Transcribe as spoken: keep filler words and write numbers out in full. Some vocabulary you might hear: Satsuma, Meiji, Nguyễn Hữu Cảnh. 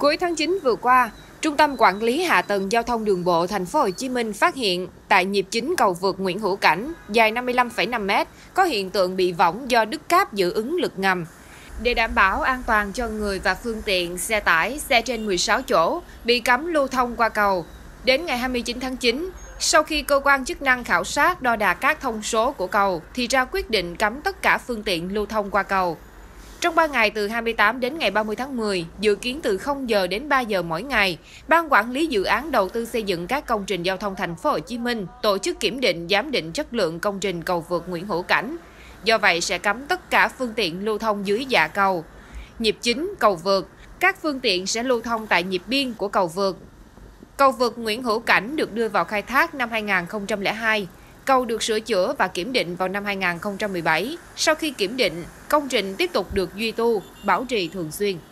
Cuối tháng chín vừa qua, Trung tâm Quản lý Hạ tầng Giao thông Đường bộ Thành phố Hồ Chí Minh phát hiện tại nhịp chính cầu vượt Nguyễn Hữu Cảnh dài năm mươi lăm phẩy năm mét có hiện tượng bị võng do đứt cáp giữ ứng lực ngầm. Để đảm bảo an toàn cho người và phương tiện, xe tải, xe trên mười sáu chỗ bị cấm lưu thông qua cầu. Đến ngày hai mươi chín tháng chín, sau khi cơ quan chức năng khảo sát đo đạc các thông số của cầu thì ra quyết định cấm tất cả phương tiện lưu thông qua cầu. Trong ba ngày từ hai mươi tám đến ngày ba mươi tháng mười, dự kiến từ không giờ đến ba giờ mỗi ngày, Ban Quản lý Dự án Đầu tư xây dựng các công trình giao thông Thành phố Hồ Chí Minh tổ chức kiểm định giám định chất lượng công trình cầu vượt Nguyễn Hữu Cảnh. Do vậy sẽ cấm tất cả phương tiện lưu thông dưới dạ cầu. Nhịp chính cầu vượt, các phương tiện sẽ lưu thông tại nhịp biên của cầu vượt. Cầu vượt Nguyễn Hữu Cảnh được đưa vào khai thác năm hai nghìn không trăm lẻ hai. Cầu được sửa chữa và kiểm định vào năm hai nghìn không trăm mười bảy. Sau khi kiểm định, công trình tiếp tục được duy tu, bảo trì thường xuyên.